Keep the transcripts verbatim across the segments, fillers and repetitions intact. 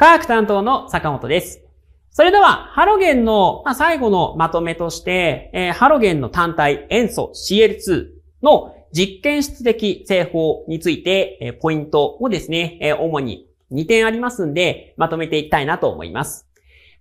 化学担当の坂本です。それでは、ハロゲンの最後のまとめとして、ハロゲンの単体塩素 シーエルツー の実験室的製法について、ポイントをですね、主ににてんありますんで、まとめていきたいなと思います。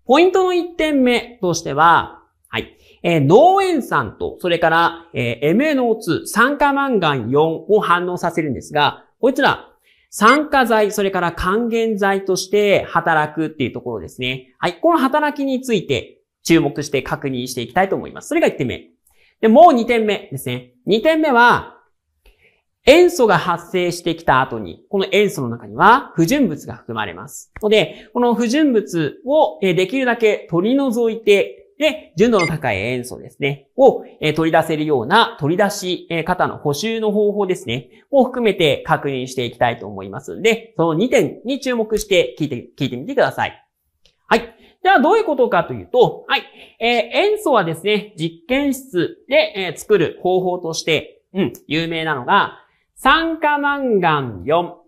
ポイントのいってんめとしては、はい、濃塩酸と、それから、エムエヌオーツー、酸化マンガンよんを反応させるんですが、こちら、酸化剤、それから還元剤として働くっていうところですね。はい。この働きについて注目して確認していきたいと思います。それがいってんめ。で、もうにてんめですね。にてんめは、塩素が発生してきた後に、この塩素の中には不純物が含まれます。ので、この不純物をできるだけ取り除いて、で、純度の高い塩素ですね。を取り出せるような取り出し方の補修の方法ですね。を含めて確認していきたいと思いますので、そのにてんに注目して聞いて、聞いてみてください。はい。では、どういうことかというと、はい。えー、塩素はですね、実験室で作る方法として、うん、有名なのが、酸化マンガンよ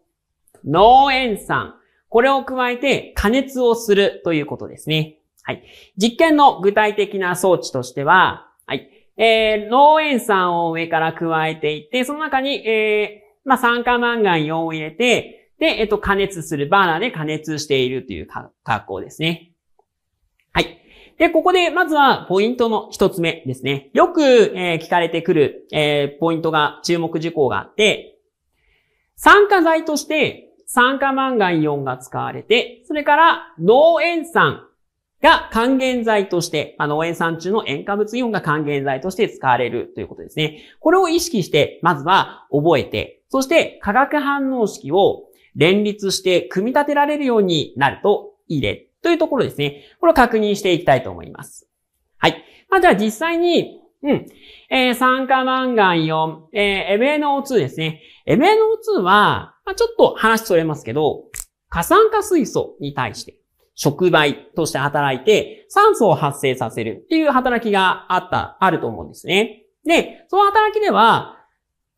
ん、濃塩酸。これを加えて加熱をするということですね。はい。実験の具体的な装置としては、はい。えー、濃塩酸を上から加えていって、その中に、えー、まあ、酸化マンガンよんを入れて、で、えっと、加熱する、バーナーで加熱しているという格好ですね。はい。で、ここで、まずは、ポイントの一つ目ですね。よく、えー、聞かれてくる、えー、ポイントが、注目事項があって、酸化剤として、酸化マンガンよんが使われて、それから、濃塩酸、が還元剤として、あの、濃塩酸中の塩化物イオンが還元剤として使われるということですね。これを意識して、まずは覚えて、そして化学反応式を連立して組み立てられるようになるといいね、というところですね。これを確認していきたいと思います。はい。まあ、じゃあ実際に、うん。えー、酸化マンガンよん、えー、エムエヌオーツー ですね。エムエヌオーツー は、まあ、ちょっと話それますけど、過酸化水素に対して、触媒として働いて酸素を発生させるっていう働きがあった、あると思うんですね。で、その働きでは、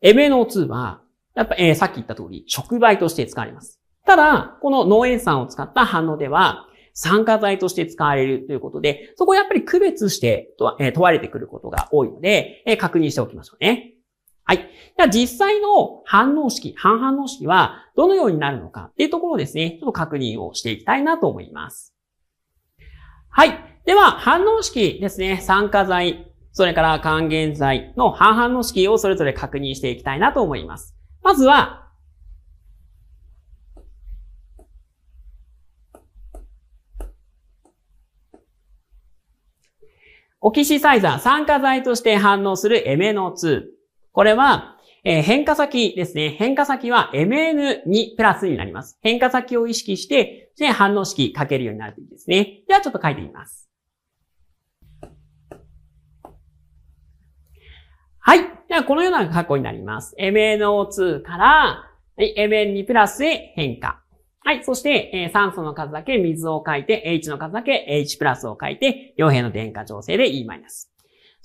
エムエヌオーツー は、やっぱ、えー、さっき言った通り、触媒として使われます。ただ、この濃塩酸を使った反応では、酸化剤として使われるということで、そこをやっぱり区別して問われてくることが多いので、えー、確認しておきましょうね。はい。じゃあ実際の反応式、半反応式はどのようになるのかっていうところをですね、ちょっと確認をしていきたいなと思います。はい。では、反応式ですね、酸化剤、それから還元剤の半反応式をそれぞれ確認していきたいなと思います。まずは、オキシサイザー、酸化剤として反応する エムエヌオーツー。これは、えー、変化先ですね。変化先は エムエヌツー プラスになります。変化先を意識して、で反応式書けるようになるといいですね。ではちょっと書いてみます。はい。ではこのような格好になります。エムエヌオーツー から、はい、エムエヌツー プラスへ変化。はい。そして、えー、酸素の数だけ水を書いて、H の数だけ H プラスを書いて、両辺の電荷調整で E マイナス。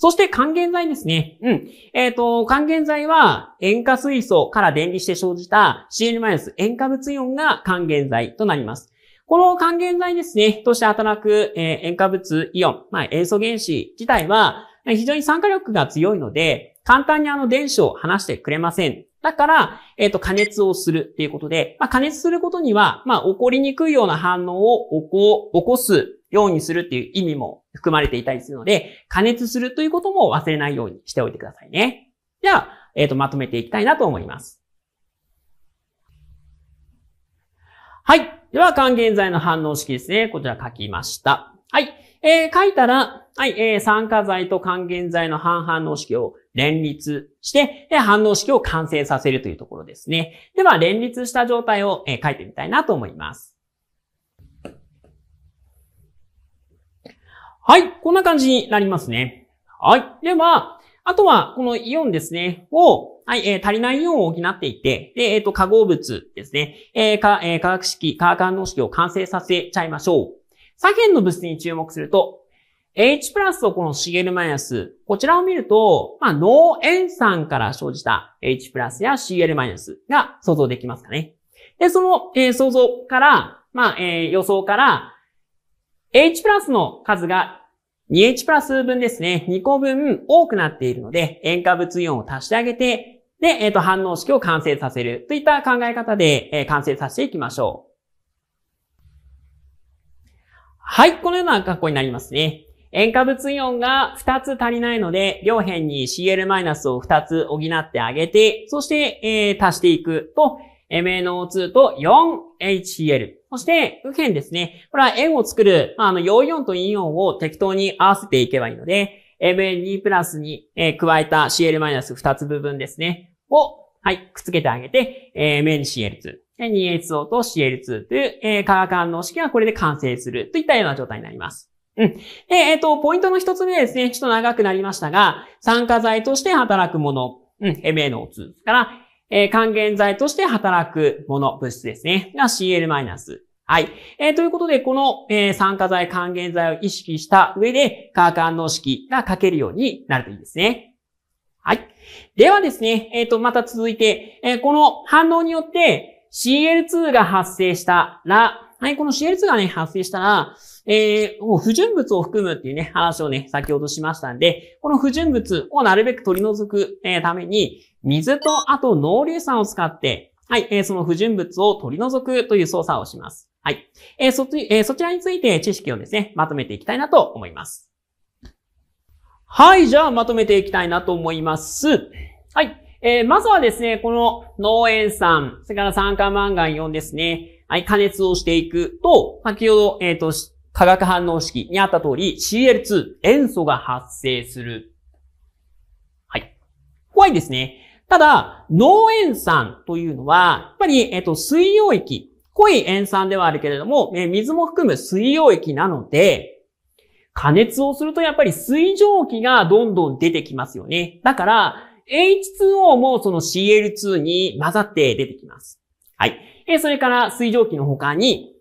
そして還元剤ですね。うん。えっと、還元剤は塩化水素から電離して生じた シーエルマイナス 塩化物イオンが還元剤となります。この還元剤ですね、として働く、えー、塩化物イオン、まあ、塩素原子自体は非常に酸化力が強いので、簡単にあの電子を離してくれません。だから、えっと、加熱をするっていうことで、まあ、加熱することには、まあ、起こりにくいような反応を起こ、起こす。ようにするっていう意味も含まれていたりするので、加熱するということも忘れないようにしておいてくださいね。では、えっと、まとめていきたいなと思います。はい。では、還元剤の反応式ですね。こちら書きました。はい。えー、書いたら、はい、えー、酸化剤と還元剤の半反応式を連立して、で、反応式を完成させるというところですね。では、連立した状態を、えー、書いてみたいなと思います。はい。こんな感じになりますね。はい。では、あとは、このイオンですね、を、はい、えー、足りないイオンを補っていって、で、えっと、化合物ですね、えーかえー、化学式、化学反応式を完成させちゃいましょう。左辺の物質に注目すると、H プラスとこの シーエルマイナス、こちらを見ると、まあ、濃塩酸から生じた H プラスや シーエルマイナス が想像できますかね。で、その、えー、想像から、まあ、えー、予想から、H プラスの数が にエイチ プラス分ですね。にこぶん多くなっているので、塩化物イオンを足してあげて、で、えっと、反応式を完成させるといった考え方で、えー、完成させていきましょう。はい、このような格好になりますね。塩化物イオンがふたつ足りないので、両辺に シーエルマイナス をふたつ補ってあげて、そして、えー、足していくと、エムエヌオーツー と よんエイチシーエル。そして、右辺ですね。これは円を作る、まあ、あの、陽イオンと陰イオンを適当に合わせていけばいいので、エムエヌツー プラスに、えー、加えた シーエルマイナスにつ部分ですね。を、はい、くっつけてあげて、えー、エムエヌシーエルツー。にエイチオー と シーエルツー という、えー、化学反応式がこれで完成するといったような状態になります。うん。で、えっと、ポイントの一つ目ですね。ちょっと長くなりましたが、酸化剤として働くもの、うん、エムエヌオーツー から、えー、還元剤として働くもの、物質ですね。が シーエルマイナス。はい。えー、ということで、この、えー、酸化剤、還元剤を意識した上で、化学反応式が書けるようになるといいですね。はい。ではですね、えっと、また続いて、えー、この反応によって、シーエルツー が発生したら、はい、この シーエルツー がね、発生したら、えー、もう不純物を含むっていうね、話をね、先ほどしましたんで、この不純物をなるべく取り除く、えー、ために、水とあと濃硫酸を使って、はい、えー、その不純物を取り除くという操作をします。はい。えー、そっち、えー、そちらについて知識をですね、まとめていきたいなと思います。はい、じゃあまとめていきたいなと思います。はい。えー、まずはですね、この濃塩酸、それから酸化マンガンイオンですね。はい、加熱をしていくと、先ほど、えっと、化学反応式にあった通り、シーエルツー、塩素が発生する。はい。怖いですね。ただ、濃塩酸というのは、やっぱり、えっと、水溶液。濃い塩酸ではあるけれども、えー、水も含む水溶液なので、加熱をするとやっぱり水蒸気がどんどん出てきますよね。だから、エイチツーオー もその シーエルツー に混ざって出てきます。はい。え、それから水蒸気の他に、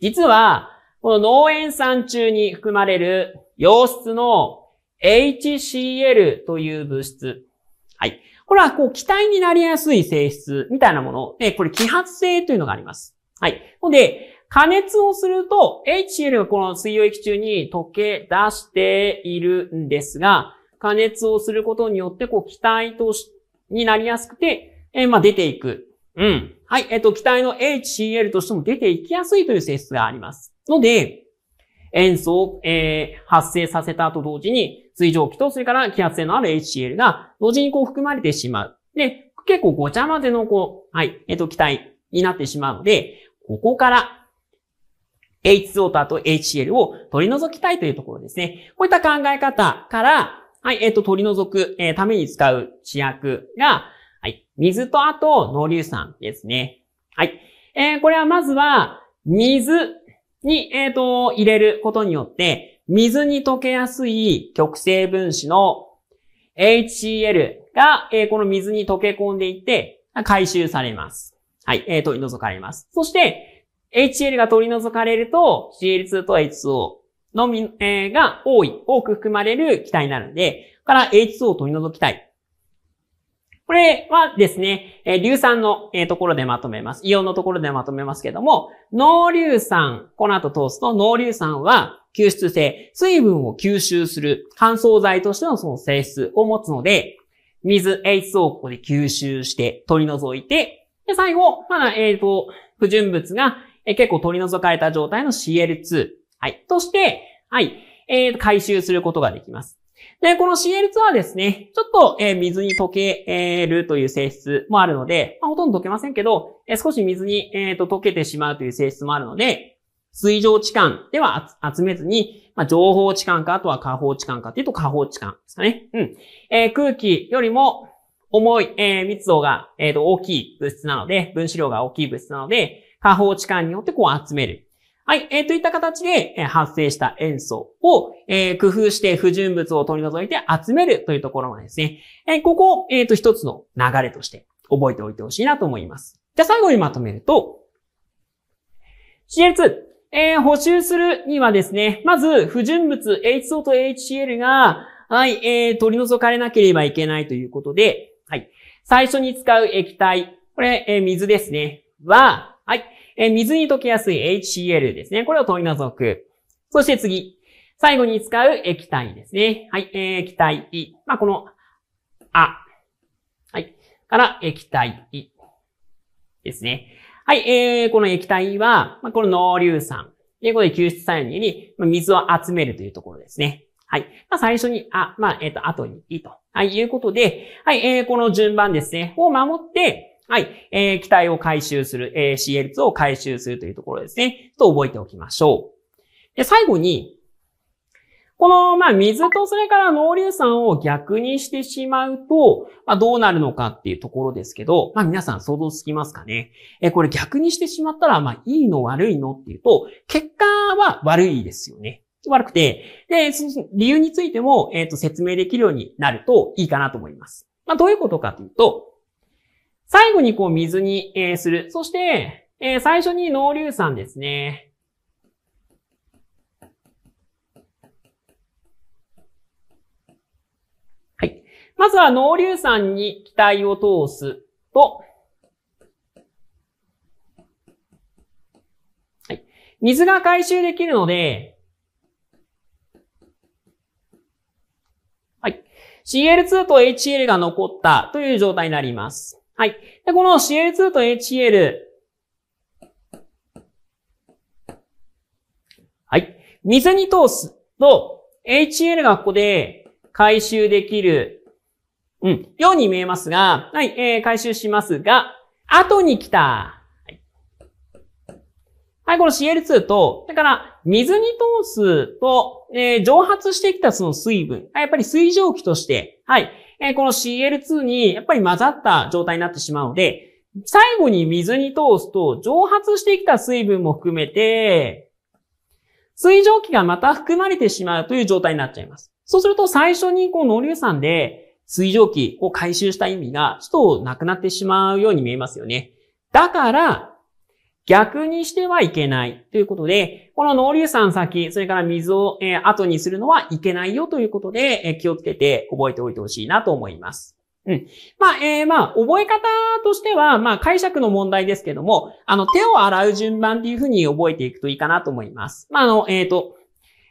実は、この濃塩酸中に含まれる溶質の エイチシーエル という物質。はい。これはこう気体になりやすい性質みたいなもの。で、これ揮発性というのがあります。はい。ので、加熱をすると エイチシーエル がこの水溶液中に溶け出しているんですが、加熱をすることによって、こう、気体とし、になりやすくて、えー、まあ、出ていく。うん。はい。えっと、気体の エイチシーエル としても出ていきやすいという性質があります。ので、塩素を、えー、発生させたと同時に、水蒸気と、それから揮発性のある エイチシーエル が、同時にこう、含まれてしまう。で、結構ごちゃ混ぜの、こう、はい。えっと、気体になってしまうので、ここから、エイチツーオー とあと エイチシーエル を取り除きたいというところですね。こういった考え方から、はい、えっと、取り除く、えー、ために使う試薬が、はい、水とあと濃硫酸ですね。はい。えー、これはまずは、水に、えっと、入れることによって、水に溶けやすい極性分子の エイチシーエル が、えー、この水に溶け込んでいって、回収されます。はい、えー、取り除かれます。そして、エイチシーエル が取り除かれると、シーエルツー と エイチツーオー。のみ、えー、が多い、多く含まれる気体になるので、ここから エイチツーオー を取り除きたい。これはですね、えー、硫酸の、えー、ところでまとめます。イオンのところでまとめますけども、濃硫酸、この後通すと、濃硫酸は吸湿性、水分を吸収する乾燥剤としてのその性質を持つので、水 エイチツーオー をここで吸収して取り除いて、で最後、まだ、えーと、不純物が、えー、結構取り除かれた状態の シーエルツー。はい。として、はい。えー、回収することができます。で、この シーエルツー はですね、ちょっと、えー、水に溶け、えー、るという性質もあるので、まあ、ほとんど溶けませんけど、えー、少し水に、えー、と溶けてしまうという性質もあるので、水蒸置換では集めずに、まあ、上方置換か、あとは下方置換かというと下方置換ですかね。うん。えー、空気よりも重い、えー、密度が、えー、と大きい物質なので、分子量が大きい物質なので、下方置換によってこう集める。はい、えー、といった形で、えー、発生した塩素を、えー、工夫して不純物を取り除いて集めるというところもですね、えー、ここを、えー、と一つの流れとして覚えておいてほしいなと思います。じゃあ最後にまとめると、シーエルツー、えー、補修するにはですね、まず不純物 エイチツーオー と エイチシーエル が、はい、えー、取り除かれなければいけないということで、はい、最初に使う液体、これ、えー、水ですね、は、はい。えー、水に溶けやすい エイチシーエル ですね。これを取り除く。そして次。最後に使う液体ですね。はい。えー、液体。まあ、この、あ。はい。から液体。ですね。はい。えー、この液体は、まあ、この濃硫酸。で、これで救出作用に、水を集めるというところですね。はい。まあ、最初に、あ、まあ、えっと、後に、いと。はい、いうことで、はい、えー、この順番ですね。を守って、はい、えー、気体を回収する、えー、シーエルツー を回収するというところですね。と覚えておきましょう。で、最後に、この、まあ、水とそれから濃硫酸を逆にしてしまうと、まあ、どうなるのかっていうところですけど、まあ、皆さん想像つきますかね。え、これ逆にしてしまったら、まあ、いいの悪いのっていうと、結果は悪いですよね。悪くて。で、その理由についても、えっと、説明できるようになるといいかなと思います。まあ、どういうことかというと、最後にこう水に、えー、する。そして、えー、最初に濃硫酸ですね。まずは濃硫酸に気体を通すと、はい、水が回収できるので、はい、シーエルツー と エイチシーエル が残ったという状態になります。はい、でこの シーエルツー と エイチシーエル、はい、水に通すと エイチシーエル がここで回収できるうん。ように見えますが、はい、えー、回収しますが、後に来た。はい。はい、この シーエルツー と、だから、水に通すと、えー、蒸発してきたその水分。やっぱり水蒸気として、はい。えー、この シーエルツー に、やっぱり混ざった状態になってしまうので、最後に水に通すと、蒸発してきた水分も含めて、水蒸気がまた含まれてしまうという状態になっちゃいます。そうすると、最初にこう、濃硫酸で、水蒸気を回収した意味がちょっとなくなってしまうように見えますよね。だから、逆にしてはいけないということで、この濃硫酸先、それから水を後にするのはいけないよということで、気をつけて覚えておいてほしいなと思います。うん。まあ、えー、まあ、覚え方としては、まあ、解釈の問題ですけども、あの、手を洗う順番っていうふうに覚えていくといいかなと思います。まあ、あの、えっと、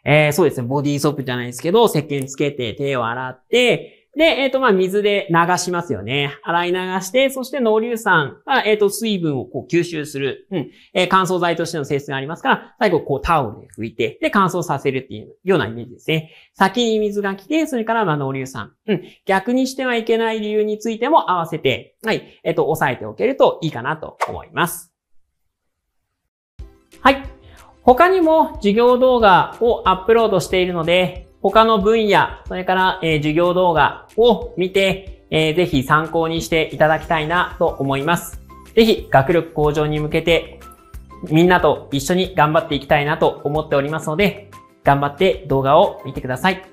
えー、そうですね、ボディーソープじゃないですけど、石鹸つけて手を洗って、で、えっと、まあ、水で流しますよね。洗い流して、そして濃硫酸が、えっと、水分をこう吸収する。うん。えー、乾燥剤としての性質がありますから、最後こうタオルで拭いて、で、乾燥させるっていうようなイメージですね。先に水が来て、それから、まあ、濃硫酸。うん。逆にしてはいけない理由についても合わせて、はい。えっと、押さえておけるといいかなと思います。はい。他にも授業動画をアップロードしているので、他の分野、それから、えー、授業動画を見て、えー、ぜひ参考にしていただきたいなと思います。ぜひ学力向上に向けてみんなと一緒に頑張っていきたいなと思っておりますので、頑張って動画を見てください。